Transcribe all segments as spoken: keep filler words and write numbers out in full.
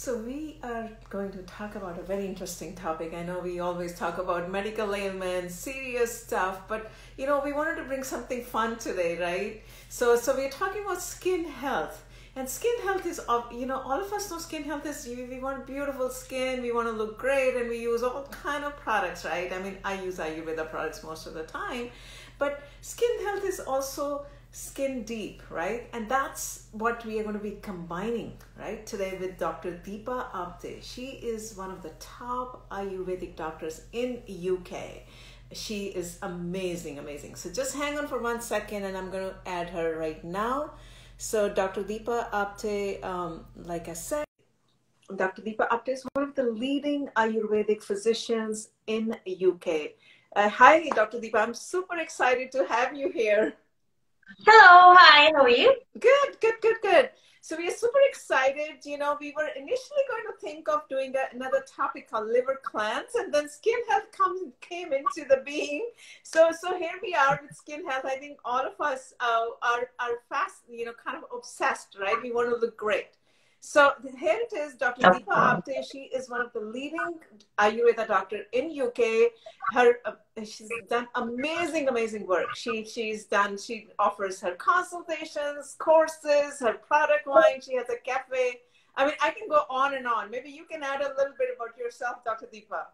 So we are going to talk about a very interesting topic. I know we always talk about medical ailments, serious stuff, but you know, we wanted to bring something fun today, right? So, so we're talking about skin health. And skin health is, you know, all of us know skin health is, we want beautiful skin, we want to look great, and we use all kind of products, right? I mean, I use Ayurveda products most of the time, but skin health is also skin deep, right? And that's what we are going to be combining, right, today with Dr. Deepa Apte. She is one of the top Ayurvedic doctors in U K. She is amazing, amazing. So just hang on for one second and I'm going to add her right now. So Doctor Deepa Apte, um, like I said, Doctor Deepa Apte is one of the leading Ayurvedic physicians in U K. Uh, hi, Doctor Deepa. I'm super excited to have you here. Hello. Hi. How are you? Good, good, good, good. So we are super excited. You know, we were initially going to think of doing another topic called liver cleanse, and then skin health come, came into the being. So, so here we are with skin health. I think all of us uh, are, are fast, you know, kind of obsessed, right? We want to look great. So here it is, Doctor Deepa Apte. She is one of the leading Ayurveda doctor in U K. Her, uh, she's done amazing, amazing work. She, she's done, she offers her consultations, courses, her product line. She has a cafe. I mean, I can go on and on. Maybe you can add a little bit about yourself, Doctor Deepa.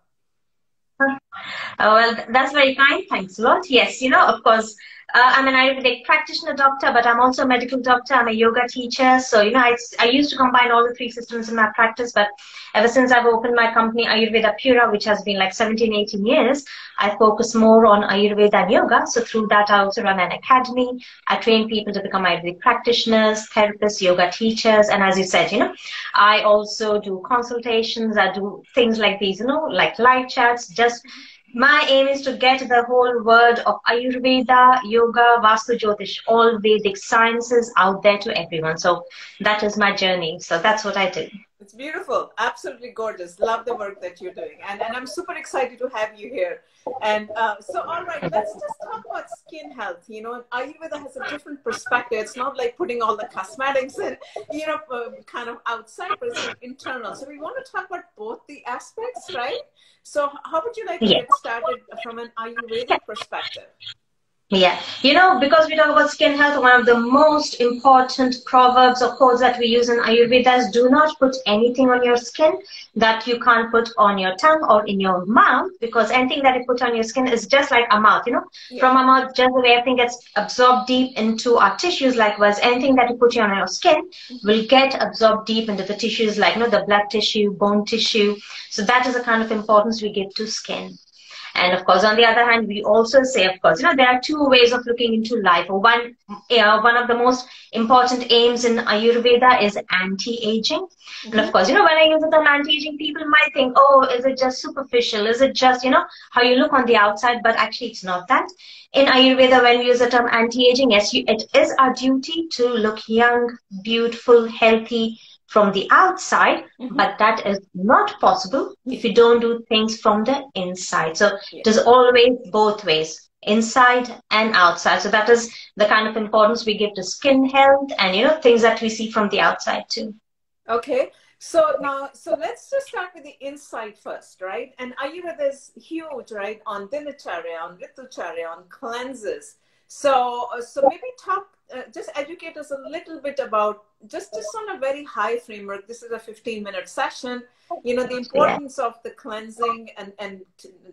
Oh, well, that's very kind. Thanks a lot. Yes, you know, of course, uh, I'm an Ayurvedic practitioner doctor, but I'm also a medical doctor. I'm a yoga teacher. So, you know, I, I used to combine all the three systems in my practice. But ever since I've opened my company, Ayurveda Pura, which has been like seventeen, eighteen years, I focus more on Ayurveda and yoga. So through that, I also run an academy. I train people to become Ayurvedic practitioners, therapists, yoga teachers. And as you said, you know, I also do consultations. I do things like these, you know, like live chats. Just my aim is to get the whole world of Ayurveda, yoga, Vastu Jyotish, all Vedic sciences out there to everyone. So that is my journey. So that's what I do. It's beautiful. Absolutely gorgeous. Love the work that you're doing. And, and I'm super excited to have you here. And uh, so, all right, let's just talk about skin health. You know, Ayurveda has a different perspective. It's not like putting all the cosmetics in, you know, kind of outside, but it's internal. So we want to talk about both the aspects, right? So how would you like to get started from an Ayurvedic perspective? Yeah, you know, because we talk about skin health, one of the most important proverbs or quotes that we use in Ayurveda is do not put anything on your skin that you can't put on your tongue or in your mouth, because anything that you put on your skin is just like our mouth, you know. Yeah. From our mouth, just the way everything gets absorbed deep into our tissues, likewise, anything that you put on your skin will get absorbed deep into the tissues, like, you know, the blood tissue, bone tissue. So that is the kind of importance we give to skin. And of course, on the other hand, we also say, of course, you know, there are two ways of looking into life. One, uh, one of the most important aims in Ayurveda is anti-aging. Mm-hmm. And of course, you know, when I use the term anti-aging, people might think, oh, is it just superficial? Is it just, you know, how you look on the outside? But actually, it's not that. In Ayurveda, when we use the term anti-aging, yes, you, it is our duty to look young, beautiful, healthy, from the outside, mm-hmm. but that is not possible if you don't do things from the inside. So yes. It is always both ways, inside and outside. So that is the kind of importance we give to skin health and, you know, things that we see from the outside too. Okay. So now, so let's just start with the inside first, right? And Ayurveda is huge, right? On Dinacharya, on Ritucharya, on cleanses. So, so maybe talk, uh, just educate us a little bit about, just, just on a very high framework, this is a fifteen minute session, you know, the importance yeah. of the cleansing and, and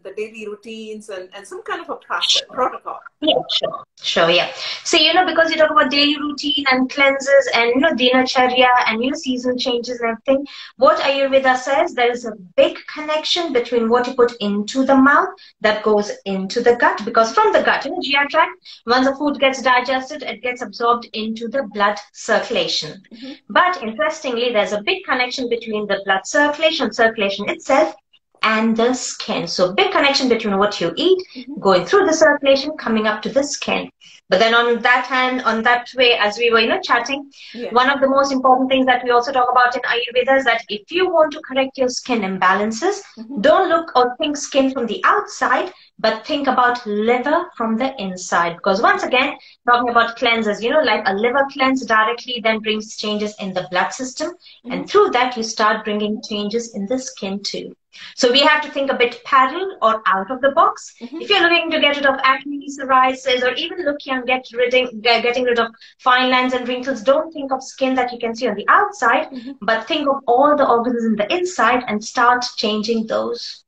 the daily routines and, and some kind of a process, protocol. Yeah, sure, sure, yeah. So, you know, because you talk about daily routine and cleanses and, you know, Dinacharya and, you know, season changes and everything, what Ayurveda says, there is a big connection between what you put into the mouth that goes into the gut, because from the gut, you know, G I tract, once the food gets digested, it gets absorbed into the blood circulation. Mm-hmm. But interestingly, there's a big connection between the blood circulation, circulation itself, and the skin. So big connection between what you eat, mm-hmm. going through the circulation, coming up to the skin. But then on that hand, on that way, as we were, you know, chatting, yeah. one of the most important things that we also talk about in Ayurveda is that if you want to correct your skin imbalances, mm-hmm. don't look or think skin from the outside, but think about liver from the inside. Because once again, talking about cleansers, you know, like a liver cleanse directly then brings changes in the blood system. Mm-hmm. And through that, you start bringing changes in the skin too. So we have to think a bit parallel or out of the box. Mm-hmm. If you're looking to get rid of acne, psoriasis, or even look young, get rid of, getting rid of fine lines and wrinkles, don't think of skin that you can see on the outside, mm-hmm. but think of all the organs in the inside and start changing those.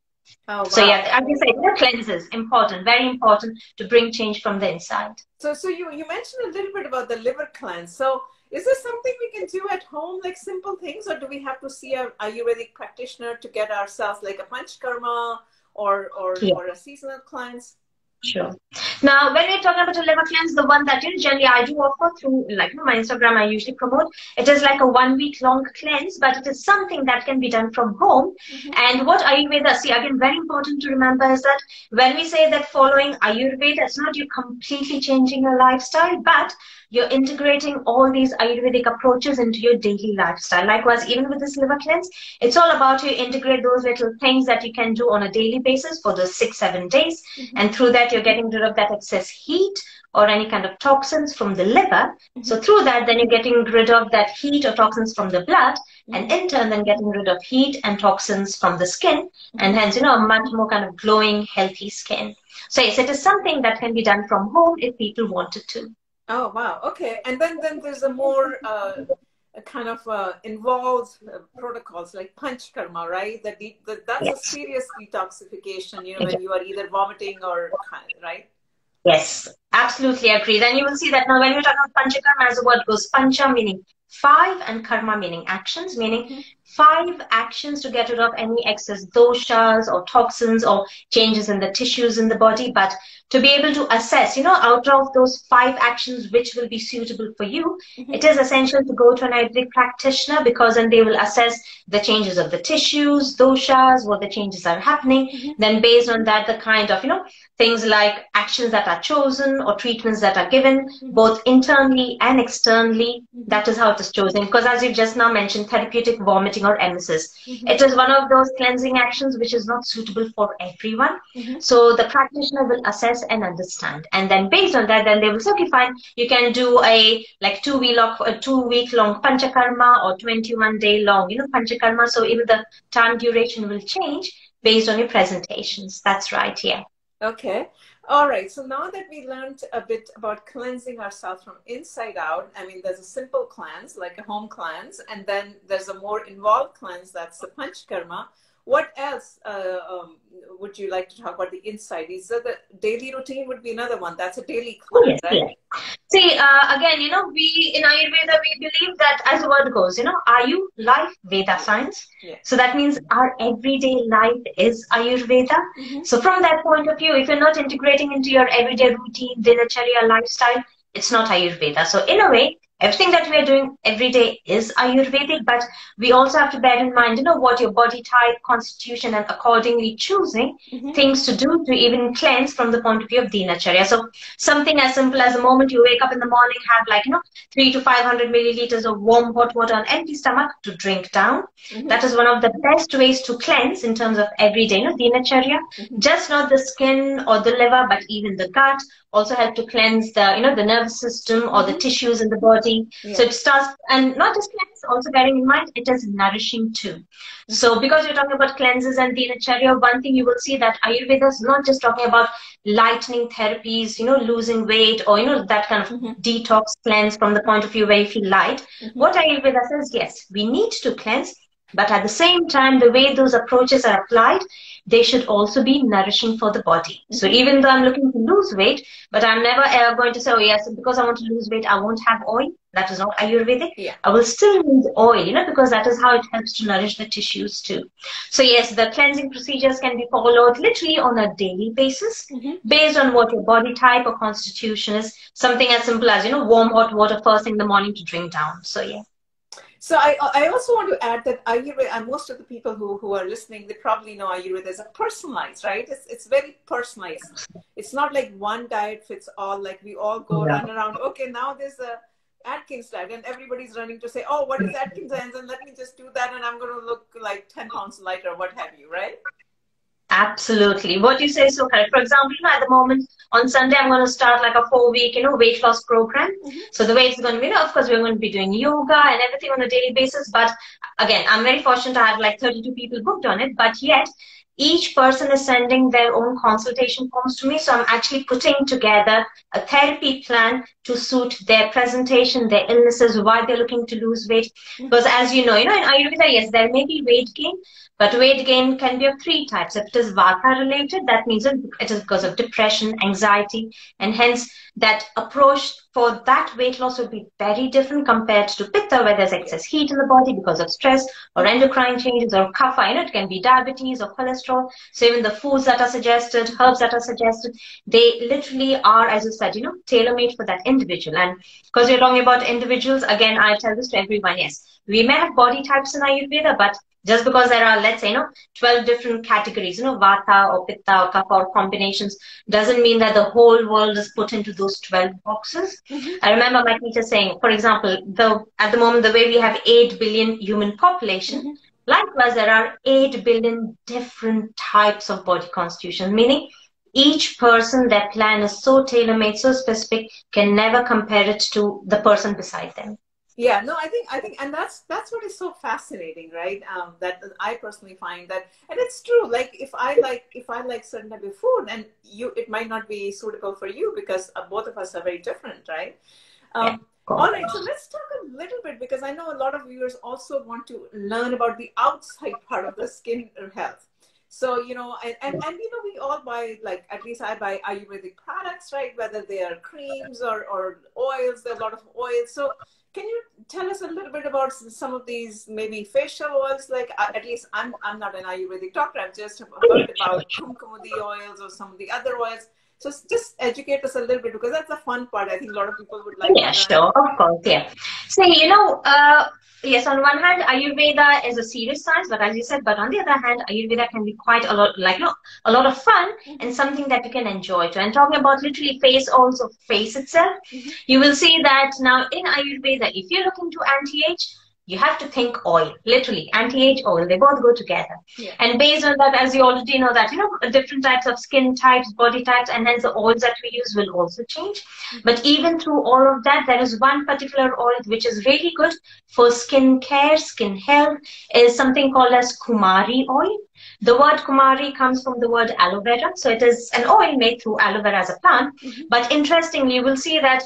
Oh, wow. So yeah, as you say, cleanses, important, very important to bring change from the inside. So, so you, you mentioned a little bit about the liver cleanse. So is there something we can do at home, like simple things, or do we have to see an Ayurvedic practitioner to get ourselves like a panchkarma or, or, yeah. or a seasonal cleanse? Sure. Now, when we're talking about a liver cleanse, the one that you know, generally I do offer through, like you know, my Instagram, I usually promote, it is like a one-week-long cleanse, but it is something that can be done from home. Mm-hmm. And what Ayurveda, see, again, very important to remember is that when we say that following Ayurveda, it's not you completely changing your lifestyle, but you're integrating all these Ayurvedic approaches into your daily lifestyle. Likewise, even with this liver cleanse, it's all about you integrate those little things that you can do on a daily basis for those six, seven days. Mm-hmm. And through that, you're getting rid of that excess heat or any kind of toxins from the liver. Mm-hmm. So through that, then you're getting rid of that heat or toxins from the blood, mm-hmm. and in turn, then getting rid of heat and toxins from the skin. Mm-hmm. And hence, you know, a much more kind of glowing, healthy skin. So yes, it is something that can be done from home if people wanted to. Oh, wow. Okay. And then, then there's a more uh, a kind of uh, involved uh, protocols like panchkarma, right? The de the, that's yes. a serious detoxification, you know, when you are either vomiting or, right? Yes, absolutely agree. Then you will see that now when we talk about panchakarma, as the word goes, pancha meaning five and karma meaning actions, meaning mm-hmm. five actions to get rid of any excess doshas or toxins or changes in the tissues in the body. But to be able to assess, you know, out of those five actions, which will be suitable for you, mm-hmm. it is essential to go to an Ayurvedic practitioner, because then they will assess the changes of the tissues, doshas, what the changes are happening. Mm-hmm. Then based on that, the kind of, you know, things like actions that are chosen or treatments that are given, mm-hmm. both internally and externally, mm-hmm. that is how it is chosen. Because as you've just now mentioned, therapeutic vomiting or emesis, mm-hmm. it is one of those cleansing actions which is not suitable for everyone. Mm-hmm. So the practitioner will assess and understand, and then based on that, then they will say, okay, fine, you can do a like two week long, a two week long panchakarma or twenty-one day long, you know, panchakarma. So even the time duration will change based on your presentations. That's right. Yeah. Okay. All right. So now that we learned a bit about cleansing ourselves from inside out, I mean, there's a simple cleanse, like a home cleanse, and then there's a more involved cleanse, that's the panchkarma. What else uh, um, would you like to talk about the inside? Is that the daily routine would be another one. That's a daily cleanse, oh, yes, right? Yes. See, uh, again, you know, we in Ayurveda, we believe that as the word goes, you know, Ayu, life, Veda, science. Yes. So that means our everyday life is Ayurveda. Mm-hmm. So from that point of view, if you're not integrating into your everyday routine, dinacharya, lifestyle, it's not Ayurveda. So in a way, everything that we are doing every day is Ayurvedic, but we also have to bear in mind, you know, what your body type, constitution, and accordingly choosing mm-hmm. things to do to even cleanse from the point of view of dinacharya. So something as simple as the moment you wake up in the morning, have like, you know, three to five hundred milliliters of warm hot water on empty stomach to drink down. Mm-hmm. That is one of the best ways to cleanse in terms of everyday, you know, dinacharya. Mm-hmm. Just not the skin or the liver, but even the gut. Also help to cleanse the, you know, the nervous system or the tissues in the body. Yeah. So it starts, and not just cleanse, also bearing in mind, it is nourishing too. Mm-hmm. So because you're talking about cleanses and dinacharya, one thing you will see that Ayurveda is not just talking about lightening therapies, you know, losing weight or, you know, that kind of mm-hmm. detox cleanse from the point of view where you feel light. Mm-hmm. What Ayurveda says, yes, we need to cleanse, but at the same time, the way those approaches are applied, they should also be nourishing for the body. Mm-hmm. So even though I'm looking to lose weight, but I'm never ever going to say, oh yes, because I want to lose weight, I won't have oil. That is not Ayurvedic. Yeah. I will still use oil, you know, because that is how it helps to nourish the tissues too. So yes, the cleansing procedures can be followed literally on a daily basis, mm-hmm. based on what your body type or constitution is. Something as simple as, you know, warm hot water first thing in the morning to drink down. So yeah. So I, I also want to add that Ayurveda, and most of the people who, who are listening, they probably know Ayurveda is a personalized, right? It's, it's very personalized. It's not like one diet fits all, like we all go yeah. run around, okay, now there's a Atkins diet, and everybody's running to say, oh, what is Atkins diet? And let me just do that, and I'm going to look like ten pounds lighter, what have you, right? Absolutely. What you say is so correct. For example, you know, at the moment, on Sunday, I'm going to start like a four-week, you know, weight loss program. Mm-hmm. So the way it's going to be, you know, of course, we're going to be doing yoga and everything on a daily basis. But again, I'm very fortunate to have like thirty-two people booked on it. But yet, each person is sending their own consultation forms to me. So I'm actually putting together a therapy plan to suit their presentation, their illnesses, why they're looking to lose weight. Mm-hmm. Because as you know, you know, in Ayurveda, yes, there may be weight gain. But weight gain can be of three types. If it is vata related, that means it is because of depression, anxiety, and hence that approach for that weight loss would be very different compared to pitta, where there's excess heat in the body because of stress or endocrine changes or kapha. You know, it can be diabetes or cholesterol. So even the foods that are suggested, herbs that are suggested, they literally are, as you said, you know, tailor-made for that individual. And because you're talking about individuals, again, I tell this to everyone, yes, we may have body types in Ayurveda, but just because there are, let's say, you know, twelve different categories, you know, vata or pitta or kapha or combinations, doesn't mean that the whole world is put into those twelve boxes. Mm-hmm. I remember my teacher saying, for example, the at the moment, the way we have eight billion human population, mm-hmm. likewise, there are eight billion different types of body constitution, meaning each person, their plan is so tailor-made, so specific, can never compare it to the person beside them. Yeah, no, I think, I think, and that's, that's what is so fascinating, right? Um, that I personally find that, and it's true, like, if I like, if I like certain type of food, and you, it might not be suitable for you because both of us are very different, right? Um, yeah. All right, so let's talk a little bit, because I know a lot of viewers also want to learn about the outside part of the skin health. So, you know, and, and, and, you know, we all buy, like, at least I buy Ayurvedic products, right? Whether they are creams or, or oils, there are a lot of oils. So can you tell us a little bit about some of these maybe facial oils? Like, at least I'm, I'm not an Ayurvedic doctor. I've just heard about Kumkumadi oils or some of the other oils. So just educate us a little bit, because that's the fun part. I think a lot of people would like yeah, to sure. Of course, yeah. So, you know, uh, yes, on one hand, Ayurveda is a serious science, but as you said, but on the other hand, Ayurveda can be quite a lot, like, you know, a lot of fun mm-hmm. and something that you can enjoy too. And talking about literally face, also face itself, mm-hmm. you will see that now in Ayurveda, if you're looking to anti-age, you have to think oil, literally, anti-age oil. They both go together. Yeah. And based on that, as you already know that, you know, different types of skin types, body types, and hence the oils that we use will also change. But even through all of that, there is one particular oil which is really good for skin care, skin health, is something called as Kumari oil. The word Kumari comes from the word aloe vera. So it is an oil made through aloe vera as a plant. Mm-hmm. But interestingly, you will see that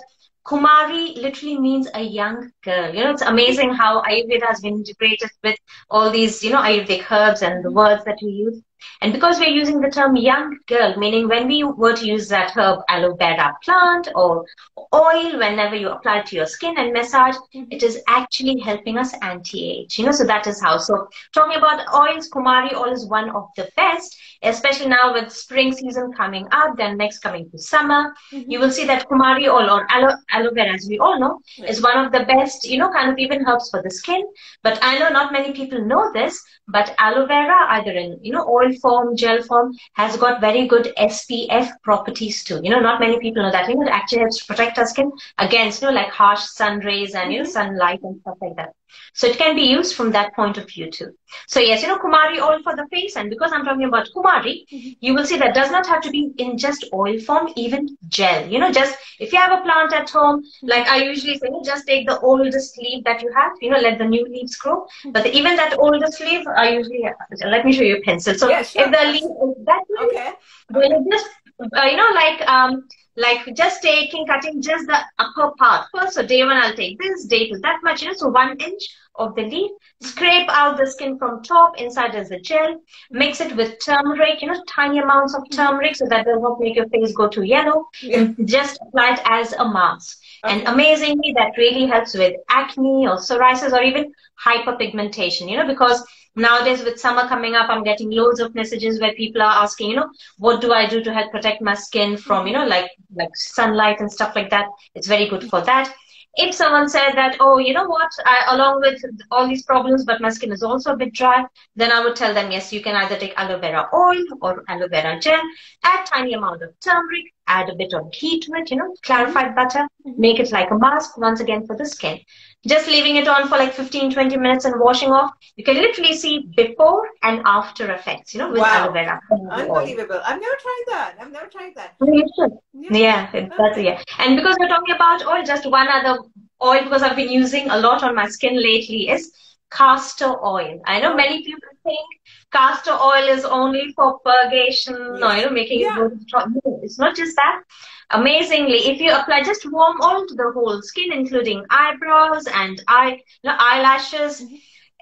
Kumari literally means a young girl. You know, it's amazing how Ayurveda has been integrated with all these, you know, Ayurvedic herbs and the words that we use. And because we're using the term young girl, meaning when we were to use that herb aloe vera plant or oil, whenever you apply it to your skin and massage, it is actually helping us anti-age. You know, so that is how. So talking about oils, Kumari oil is one of the best, especially now with spring season coming up, then next coming to summer. Mm-hmm. You will see that Kumari oil or aloe, aloe vera, as we all know, right. is one of the best, you know, kind of even herbs for the skin. But I know not many people know this, but aloe vera, either in, you know, oil form, gel form, has got very good S P F properties too. You know, not many people know that. You know, it actually helps protect our skin against, you know, like harsh sun rays and, you know, sunlight and stuff like that. So it can be used from that point of view too. So yes, you know, Kumari oil for the face. And because I'm talking about Kumari, mm-hmm. you will see that does not have to be in just oil form, even gel. You know, just if you have a plant at home, like I usually say, just take the oldest leaf that you have, you know, let the new leaves grow. Mm-hmm. But even that oldest leaf, I usually, let me show you a pencil. So yeah, sure. if the leaf is that leaf, okay. then okay. just, uh, you know, like, um, Like just taking, cutting just the upper part first. So day one, I'll take this, day two, that much, you know, so one inch of the leaf, scrape out the skin from top, inside is the gel, mix it with turmeric, you know, tiny amounts of turmeric so that will not make your face go too yellow. Yeah. Just apply it as a mask. Okay. And amazingly, that really helps with acne or psoriasis or even hyperpigmentation, you know, because nowadays with summer coming up, I'm getting loads of messages where people are asking, you know, what do I do to help protect my skin from, you know, like, like sunlight and stuff like that. It's very good for that. If someone said that, oh, you know what, I, along with all these problems, but my skin is also a bit dry, then I would tell them, yes, you can either take aloe vera oil or aloe vera gel, add tiny amount of turmeric, add a bit of ghee to it, you know, clarified butter, make it like a mask once again for the skin. just leaving it on for like fifteen, twenty minutes and washing off. You can literally see before and after effects, you know, with wow. aloe vera. Unbelievable. I've never tried that. I've never tried that. You should. Yeah, yeah, that's, yeah. And because we're talking about oil, just one other oil, because I've been using a lot on my skin lately, is castor oil. I know many people think castor oil is only for purgation, yes. or you know, making yeah. it go. It's not just that. Amazingly, if you apply just warm oil to the whole skin, including eyebrows and eye, you know, eyelashes, mm-hmm.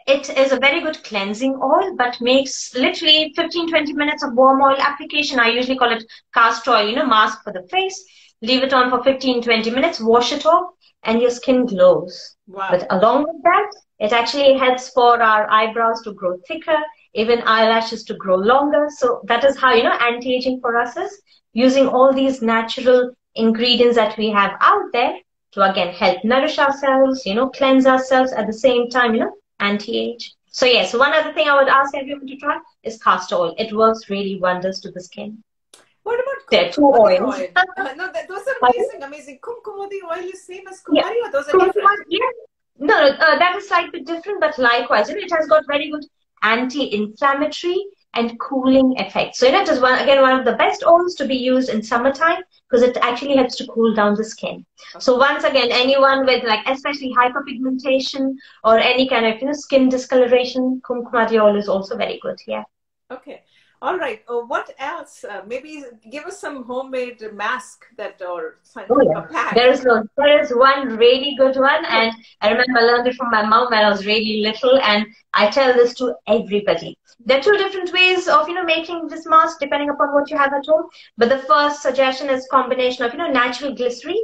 it is a very good cleansing oil, but makes literally fifteen, twenty minutes of warm oil application. I usually call it castor oil, you know, mask for the face. Leave it on for fifteen, twenty minutes, wash it off, and your skin glows. Wow. But along with that, it actually helps for our eyebrows to grow thicker, even eyelashes to grow longer. So that is how, you know, anti-aging for us is using all these natural ingredients that we have out there to, again, help nourish ourselves, you know, cleanse ourselves at the same time, you know, anti-age. So, yes, one other thing I would ask everyone to try is castor oil. It works really wonders to the skin. What about there are two oils? Oil? uh, no, that, those are amazing, amazing. Kumkumadi oil is same as Kumari, yeah. or those are Kumkumadi, different? Yeah. No, uh, that is slightly different, but likewise, you know, it has got very good anti-inflammatory and cooling effects. So, you know, it is one, again, one of the best oils to be used in summertime because it actually helps to cool down the skin. Okay. So, once again, anyone with like especially hyperpigmentation or any kind of, you know, skin discoloration, Kumkumadi oil is also very good. Yeah. Okay. All right. Uh, what else? Uh, maybe give us some homemade mask that or oh, yeah. a pack. There is no, there is one really good one, and I remember I learned it from my mom when I was really little, and I tell this to everybody. There are two different ways of, you know, making this mask depending upon what you have at home. But the first suggestion is combination of, you know, natural glycerin,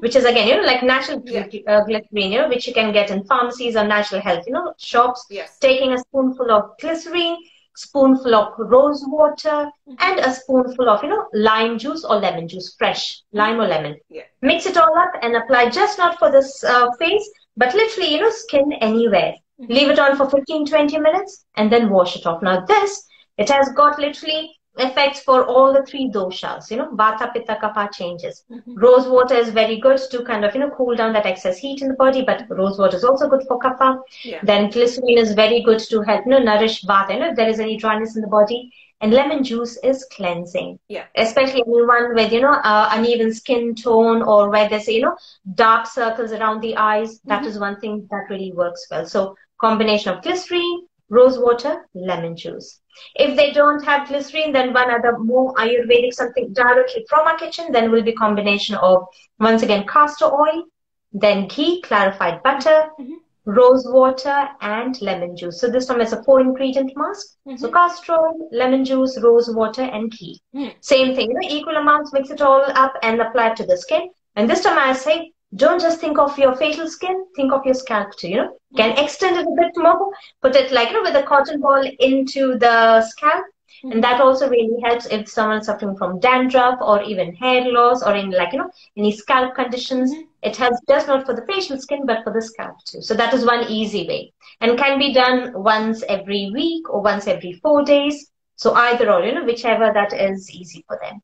which is again, you know, like natural yeah. uh, glycerin, you know, which you can get in pharmacies or natural health, you know, shops. Yes. Taking a spoonful of glycerin, spoonful of rose water, and a spoonful of, you know, lime juice or lemon juice, fresh lime or lemon. Yeah. Mix it all up and apply just not for this uh, face, but literally, you know, skin anywhere. Mm-hmm. Leave it on for fifteen, twenty minutes and then wash it off. Now this, it has got literally effects for all the three doshas, you know, Vata, Pitta, Kapha changes. Mm-hmm. Rose water is very good to kind of, you know, cool down that excess heat in the body, but rose water is also good for Kapha. Yeah. Then glycerin is very good to help, you know, nourish Vata, you know, if there is any dryness in the body. And lemon juice is cleansing. Yeah. Especially anyone with, you know, uh, uneven skin tone or where there's, you know, dark circles around the eyes. That mm-hmm. is one thing that really works well. So combination of glycerin, rose water, lemon juice. If they don't have glycerin, then one other more Ayurvedic something directly from our kitchen, then will be combination of, once again, castor oil, then ghee, clarified butter, mm-hmm. rose water, and lemon juice. So this one is a four-ingredient mask. Mm-hmm. So castor oil, lemon juice, rose water, and ghee. Mm. Same thing, you know, equal amounts, mix it all up and apply it to the skin. And this time I say, don't just think of your facial skin, think of your scalp too, you know. You can extend it a bit more, put it like, you know, with a cotton ball into the scalp. Mm-hmm. And that also really helps if someone is suffering from dandruff or even hair loss or in like, you know, any scalp conditions. Mm-hmm. It helps just not for the facial skin, but for the scalp too. So that is one easy way and can be done once every week or once every four days. So either or, you know, whichever that is easy for them.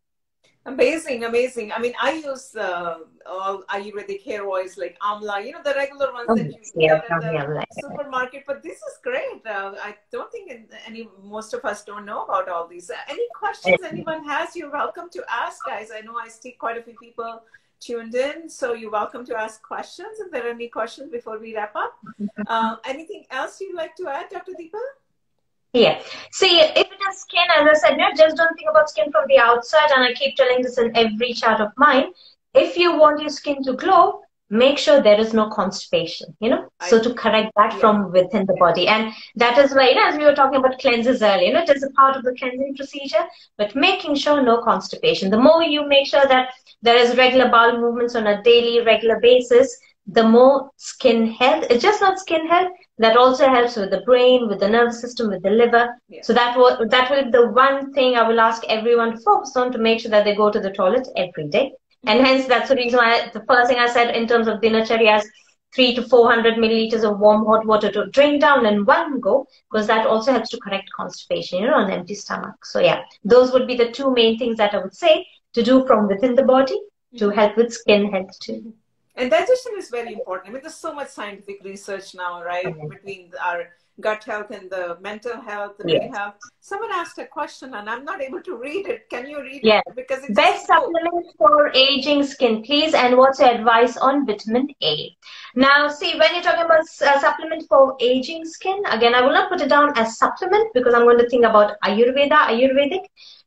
Amazing, amazing. I mean, I use uh, all Ayurvedic hair oils like Amla, you know, the regular ones oh, that you yeah, get in the supermarket. But this is great. Uh, I don't think any most of us don't know about all these. Uh, any questions yes. anyone has, you're welcome to ask, guys. I know I see quite a few people tuned in, so you're welcome to ask questions if there are any questions before we wrap up. Uh, anything else you'd like to add, Doctor Deepa? Yeah. See, if it is skin, as I said, no, just don't think about skin from the outside. And I keep telling this in every chart of mine. If you want your skin to glow, make sure there is no constipation, you know, I so to correct that yeah. from within the body. And that is why, you know, as we were talking about cleanses earlier, you know, it is a part of the cleansing procedure, but making sure no constipation. The more you make sure that there is regular bowel movements on a daily, regular basis, the more skin health, it's just not skin health, that also helps with the brain, with the nervous system, with the liver. Yeah. So that will, that will be the one thing I will ask everyone to focus on to make sure that they go to the toilet every day. Mm-hmm. And hence, that's the reason why I, the first thing I said in terms of dinacharya is three to four hundred milliliters of warm hot water to drink down in one go, because that also helps to correct constipation, you know, on an empty stomach. So yeah, those would be the two main things that I would say to do from within the body to help with skin health too. And digestion is very important. I mean, there's so much scientific research now, right? Mm-hmm. Between our gut health and the mental health, the yes. health. Someone asked a question and I'm not able to read it. Can you read yes. it? Because it's best so... supplements for aging skin, please. And what's your advice on vitamin A? Now, see, when you're talking about uh, supplement for aging skin, again, I will not put it down as supplement because I'm going to think about Ayurveda, Ayurvedic.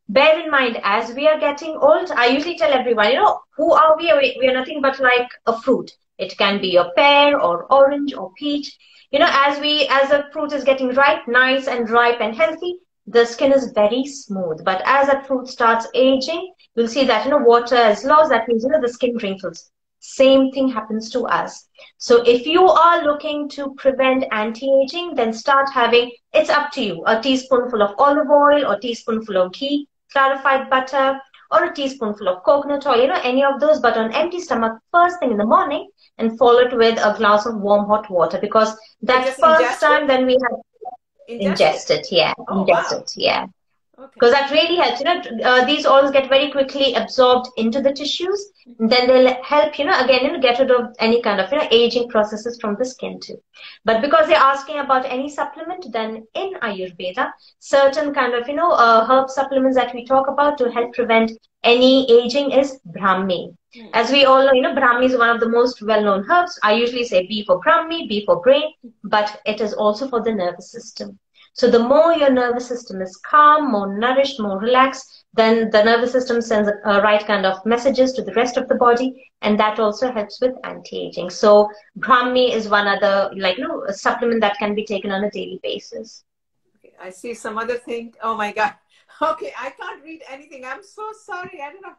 Bear in mind, as we are getting old, I usually tell everyone, you know, who are we? We are nothing but like a fruit. It can be a pear or orange or peach. You know, as we, as the fruit is getting ripe, nice and ripe and healthy, the skin is very smooth. But as that fruit starts aging, you'll see that, you know, water is lost. That means, you know, the skin wrinkles. Same thing happens to us. So if you are looking to prevent anti-aging, then start having, it's up to you, a teaspoonful of olive oil or teaspoonful of ghee, clarified butter, or a teaspoonful of coconut oil, you know, any of those, but on empty stomach first thing in the morning, and follow it with a glass of warm hot water, because that's first time then we have ingest it, yeah, oh, ingest wow. it, yeah. Because okay. that really helps, you know, uh, these oils get very quickly absorbed into the tissues, and then they'll help, you know, again, you know, get rid of any kind of, you know, aging processes from the skin too. But because they're asking about any supplement, then in Ayurveda, certain kind of, you know, uh, herb supplements that we talk about to help prevent any aging is Brahmi. Mm. As we all know, you know, Brahmi is one of the most well-known herbs. I usually say B for Brahmi, B for brain, but it is also for the nervous system. So the more your nervous system is calm, more nourished, more relaxed, then the nervous system sends the uh, right kind of messages to the rest of the body, and that also helps with anti-aging. So Brahmi is one other, like, you know, supplement that can be taken on a daily basis. Okay, I see some other thing. Oh my God. Okay, I can't read anything. I'm so sorry. I don't know.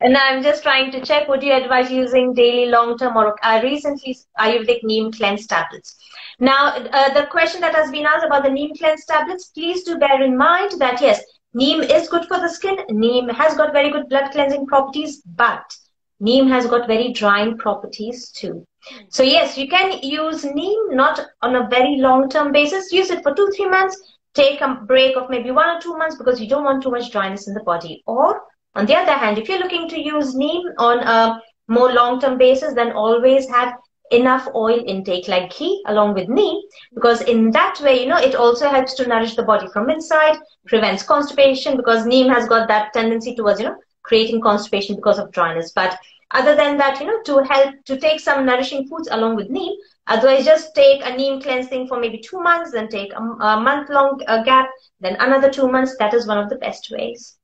And I'm just trying to check, would you advise using daily, long-term, or uh, recently Ayurvedic Neem cleanse tablets? Now, uh, the question that has been asked about the Neem cleanse tablets, please do bear in mind that, yes, Neem is good for the skin. Neem has got very good blood cleansing properties, but Neem has got very drying properties too. So, yes, you can use Neem, not on a very long-term basis. Use it for two, three months. Take a break of maybe one or two months because you don't want too much dryness in the body. Or, on the other hand, if you're looking to use Neem on a more long-term basis, then always have enough oil intake like ghee along with Neem, because in that way, you know, it also helps to nourish the body from inside, prevents constipation, because Neem has got that tendency towards, you know, creating constipation because of dryness. But other than that, you know, to help to take some nourishing foods along with Neem, otherwise just take a Neem cleansing for maybe two months, then take a, a month-long uh, gap, then another two months. That is one of the best ways.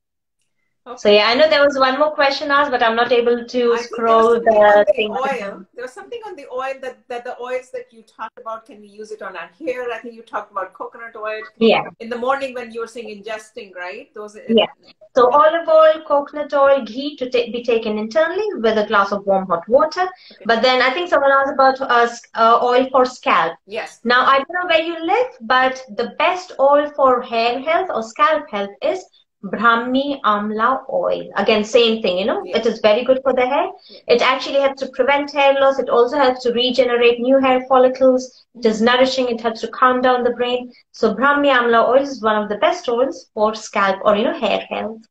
Okay. So yeah, I know there was one more question asked, but I'm not able to I scroll the thing. Oil. There was something on the oil that, that the oils that you talked about, can we use it on our hair? I think you talked about coconut oil. Yeah. In the morning when you were saying ingesting, right? Those. Yeah. So olive oil, coconut oil, ghee to ta be taken internally with a glass of warm hot water. Okay. But then I think someone asked about uh, uh, oil for scalp. Yes. Now I don't know where you live, but the best oil for hair health or scalp health is Brahmi Amla oil. Again, same thing, you know, yes. it is very good for the hair. Yes. It actually helps to prevent hair loss. It also helps to regenerate new hair follicles. It is nourishing. It helps to calm down the brain. So Brahmi Amla oil is one of the best oils for scalp or, you know, hair health.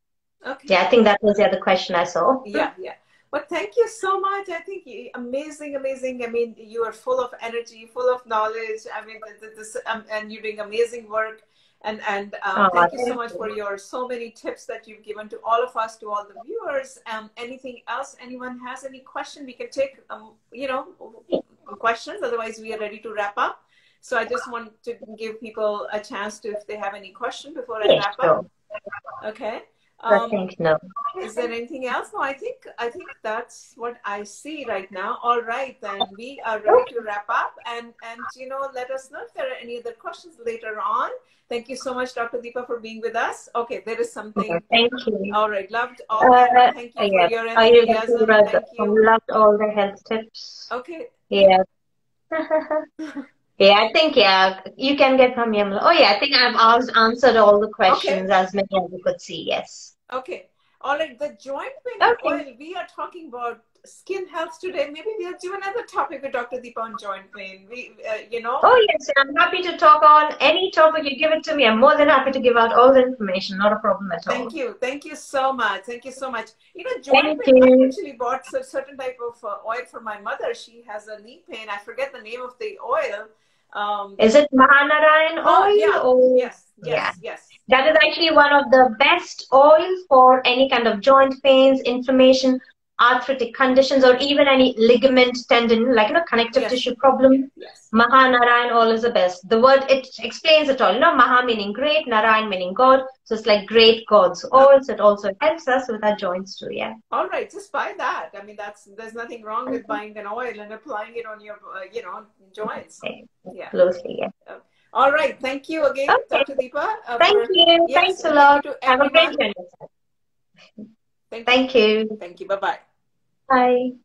Okay. Yeah, I think that was the other question I saw. Yeah, yeah. Well, thank you so much. I think amazing, amazing. I mean, you are full of energy, full of knowledge. I mean, this, um, and you're doing amazing work. And, and um, oh, thank you so much for your so many tips that you've given to all of us, to all the viewers. Um, anything else? Anyone has any question? We can take, um, you know, questions. Otherwise, we are ready to wrap up. So I just want to give people a chance to, if they have any question before I wrap up. Okay. Um, I think no. Is there anything else? No, I think, I think that's what I see right now. All right, then we are ready to wrap up. And, and you know, let us know if there are any other questions later on. Thank you so much, Doctor Deepa, for being with us. Okay, there is something. Thank you. All right, loved all uh, that. Thank you yeah. for your enthusiasm. Thank you. Loved all the health tips. Okay. Yeah. Yeah, I think, yeah, you can get from Yamla. Oh, yeah, I think I've asked, answered all the questions, okay. as many as you could see, yes. Okay. All right, the joint pain okay. oil, we are talking about skin health today. Maybe we'll do another topic with Doctor Deepa on joint pain. We, uh, you know. Oh yes, I'm happy to talk on any topic you give it to me. I'm more than happy to give out all the information. Not a problem at all. Thank you, thank you so much. Thank you so much. You know, joint pain. I actually bought a certain type of uh, oil for my mother. She has a knee pain. I forget the name of the oil. Um, Is it Mahanarayan oil? Oh, yeah. Or... Yes, yes, yeah. yes. That is actually one of the best oils for any kind of joint pains, inflammation, arthritic conditions, or even any ligament, tendon, like, you know, connective yes. tissue problem. Yes. Mahanarayan oil is the best. The word, it explains it all. You know, Maha meaning great, Narayan meaning God. So it's like great God's oil. So it also helps us with our joints too, yeah. All right, just buy that. I mean, that's there's nothing wrong with buying an oil and applying it on your, uh, you know, joints. Okay. Yeah. Closely, yeah. Okay. All right. Thank you again, okay. Doctor Deepa. Uh, thank for, you. Yes, Thanks a lot. Have a great day. Thank you. Thank you. Bye-bye. Bye.